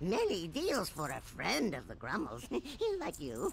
Nelly deals for a friend of the Grummels, like you.